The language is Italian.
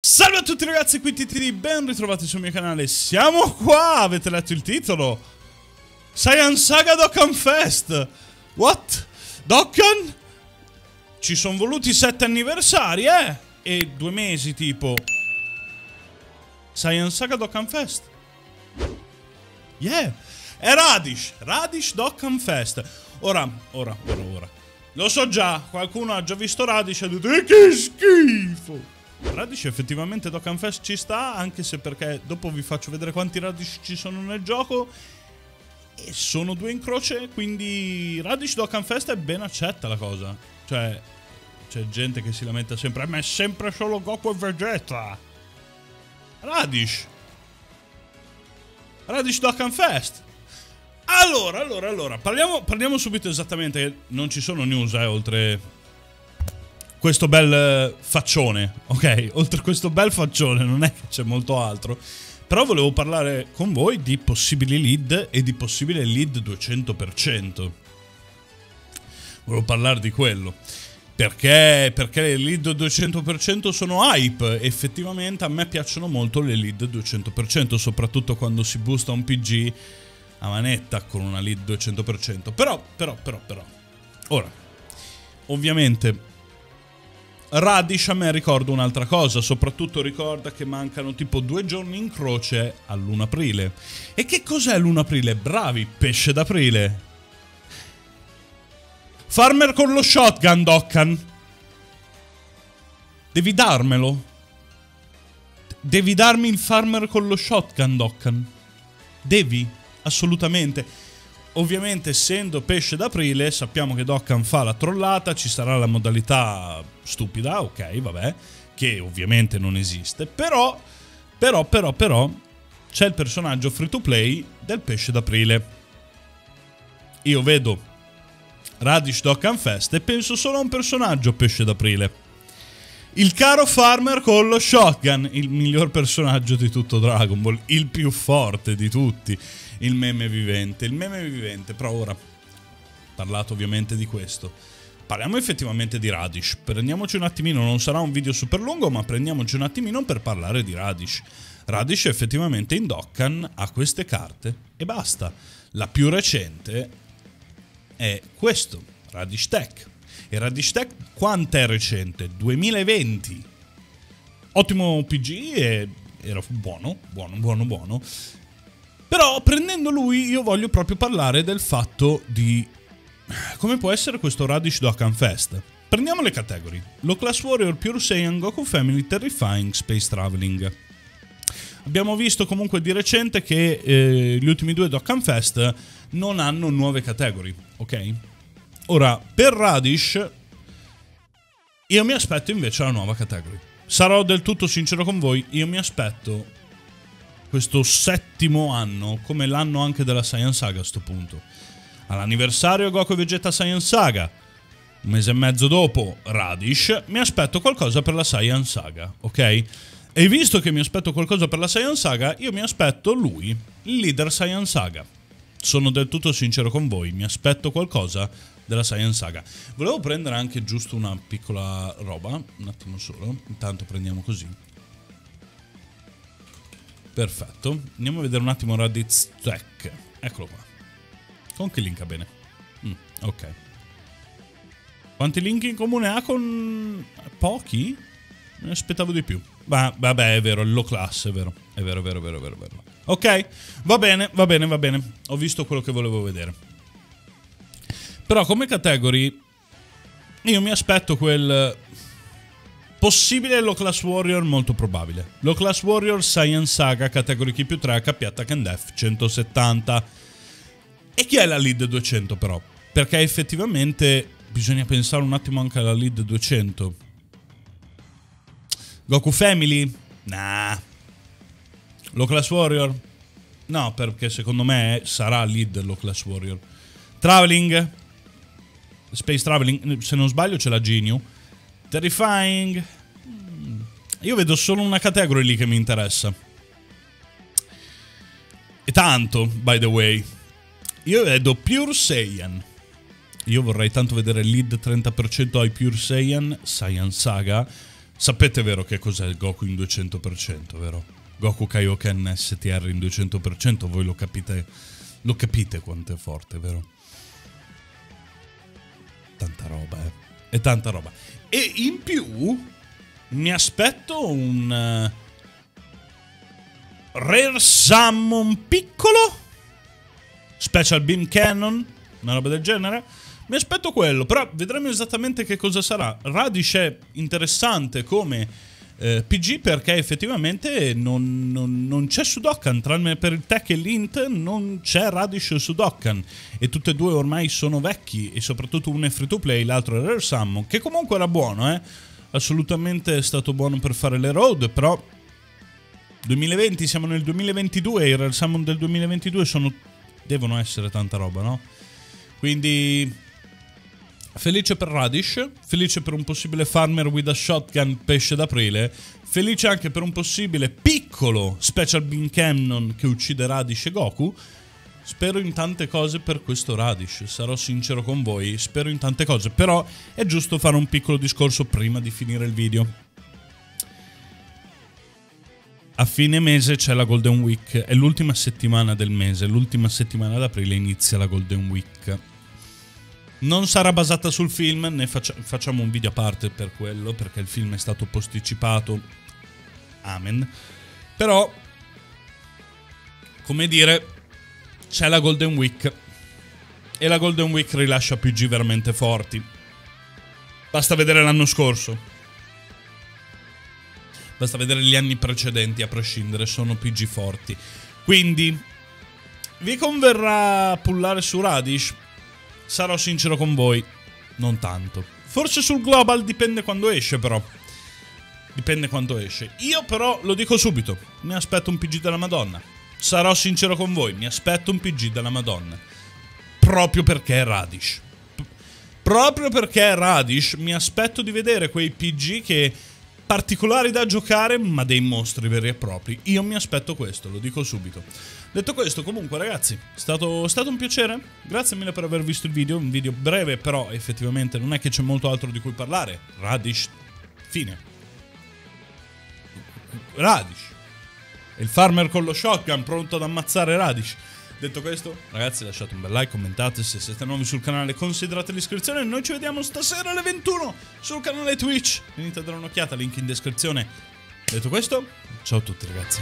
Salve a tutti ragazzi, qui TTD, ben ritrovati sul mio canale. Siamo qua, avete letto il titolo? Saiyan Saga Dokkan Fest. What? Dokkan? Ci sono voluti 7 anniversari, eh? E 2 mesi tipo. Saiyan Saga Dokkan Fest. Yeah. È Radish, Radish Dokkan Fest. Ora. Lo so già, qualcuno ha già visto Radish e ha detto che schifo. Radish effettivamente Dokkan Fest ci sta, anche se perché dopo vi faccio vedere quanti Radish ci sono nel gioco e sono 2 in croce, quindi Radish Dokkan Fest è ben accetta la cosa. Cioè c'è gente che si lamenta sempre, ma è sempre solo Goku e Vegeta. Radish Dokkan Fest. Allora, parliamo subito esattamente, non ci sono news oltre questo bel faccione, ok? Oltre questo bel faccione non è che c'è molto altro. Però volevo parlare con voi di possibili lead e di possibile lead 200%. Volevo parlare di quello. Perché le lead 200% sono hype. Effettivamente a me piacciono molto le lead 200%, soprattutto quando si boosta un PG a manetta con una lead 200%. Però. Ora, ovviamente Radish a me ricorda un'altra cosa, soprattutto ricorda che mancano tipo 2 giorni in croce all'1 aprile. E che cos'è l'1 aprile? Bravi, pesce d'aprile. Farmer con lo shotgun, Dokkan. Devi darmelo. Devi darmi il farmer con lo shotgun, Dokkan. Devi, assolutamente. Ovviamente essendo pesce d'aprile sappiamo che Dokkan fa la trollata, ci sarà la modalità stupida, ok, vabbè, che ovviamente non esiste, però c'è il personaggio free to play del pesce d'aprile. Io vedo Radish Dokkan Fest e penso solo a un personaggio pesce d'aprile. Il caro farmer con lo shotgun, il miglior personaggio di tutto Dragon Ball, il più forte di tutti, il meme vivente, però ora, parlato ovviamente di questo, parliamo effettivamente di Radish, prendiamoci un attimino, non sarà un video super lungo, ma prendiamoci un attimino per parlare di Radish. Radish effettivamente in Dokkan ha queste carte e basta, la più recente è questo, Radish TEQ. E Radish TEQ quant'è recente? 2020. Ottimo PG e era buono. Però prendendo lui io voglio proprio parlare del fatto di come può essere questo Radish Dokkan Fest. Prendiamo le categorie. Low Class Warrior, Pure Saiyan, Goku Family, Terrifying, Space Traveling. Abbiamo visto comunque di recente che gli ultimi 2 Dokkan Fest non hanno nuove categorie, ok? Ora, per Radish, io mi aspetto invece la nuova categoria. Sarò del tutto sincero con voi, io mi aspetto questo 7° anno, come l'anno anche della Saiyan Saga a sto punto. All'anniversario Goku e Vegeta Saiyan Saga, 1 mese e mezzo dopo Radish, mi aspetto qualcosa per la Saiyan Saga, ok? E visto che mi aspetto qualcosa per la Saiyan Saga, io mi aspetto lui, il leader Saiyan Saga. Sono del tutto sincero con voi, mi aspetto qualcosa della Saiyan Saga. Volevo prendere anche giusto una piccola roba, un attimo solo, intanto prendiamo così. Perfetto, andiamo a vedere un attimo Raditz TEQ, eccolo qua. Con che linka bene? Ok. Quanti link in comune ha con... pochi? Ne aspettavo di più. Vabbè, è vero, il low class, è vero. Ok, va bene, ho visto quello che volevo vedere. Però come categoria io mi aspetto quel possibile Low Class Warrior molto probabile. Low Class Warrior Saiyan Saga, categoria Ki più 3, HP Attack and Def 170. E chi è la lead 200 però? Perché effettivamente bisogna pensare un attimo anche alla lead 200. Goku Family? Nah. Low Class Warrior? No, perché secondo me sarà lead Low Class Warrior. Traveling? Space Traveling, se non sbaglio c'è la Ginyu. Terrifying. Io vedo solo una categoria lì che mi interessa. E tanto, by the way. Io vedo Pure Saiyan. Io vorrei tanto vedere lead 30% ai Pure Saiyan Saga, Sapete vero che cos'è il Goku in 200%, vero? Goku Kaioken STR in 200%, voi lo capite quanto è forte, vero? Tanta roba, eh. E tanta roba. E in più mi aspetto un Rare Summon piccolo, Special Beam Cannon, una roba del genere. Mi aspetto quello, però vedremo esattamente che cosa sarà. Radish è interessante come PG perché effettivamente non c'è su Dokkan, tranne per il Tech e l'Int non c'è Radish su Dokkan. E tutte e due ormai sono vecchi e soprattutto uno è free to play, l'altro è Rare Summon, che comunque era buono, eh. Assolutamente è stato buono per fare le road, però 2020, siamo nel 2022 e i Rare Summon del 2022 sono, devono essere tanta roba, no? Quindi felice per Radish, felice per un possibile Farmer with a Shotgun pesce d'aprile, felice anche per un possibile piccolo Special Beam Cannon che uccide Radish e Goku. Spero in tante cose per questo Radish, sarò sincero con voi, spero in tante cose, però è giusto fare un piccolo discorso prima di finire il video. A fine mese c'è la Golden Week, è l'ultima settimana del mese, l'ultima settimana d'aprile inizia la Golden Week. Non sarà basata sul film, ne facciamo un video a parte per quello, perché il film è stato posticipato, amen. Però, come dire, c'è la Golden Week e la Golden Week rilascia PG veramente forti. Basta vedere l'anno scorso. Basta vedere gli anni precedenti, a prescindere, sono PG forti. Quindi, vi converrà pullare su Radish? Sarò sincero con voi, non tanto. Forse sul Global dipende quando esce, però. Dipende quando esce. Io però, lo dico subito, mi aspetto un PG della Madonna. Sarò sincero con voi, mi aspetto un PG della Madonna. Proprio perché è Radish. Proprio perché è Radish, mi aspetto di vedere quei PG che... particolari da giocare, ma dei mostri veri e propri. Io mi aspetto questo, lo dico subito. Detto questo, comunque ragazzi, è stato un piacere. Grazie mille per aver visto il video. Un video breve, però effettivamente non è che c'è molto altro di cui parlare. Radish, fine. Radish. Il farmer con lo shotgun pronto ad ammazzare Radish. Detto questo, ragazzi, lasciate un bel like, commentate, se siete nuovi sul canale considerate l'iscrizione. Noi ci vediamo stasera alle 21 sul canale Twitch. Venite a dare un'occhiata, link in descrizione. Detto questo, ciao a tutti ragazzi.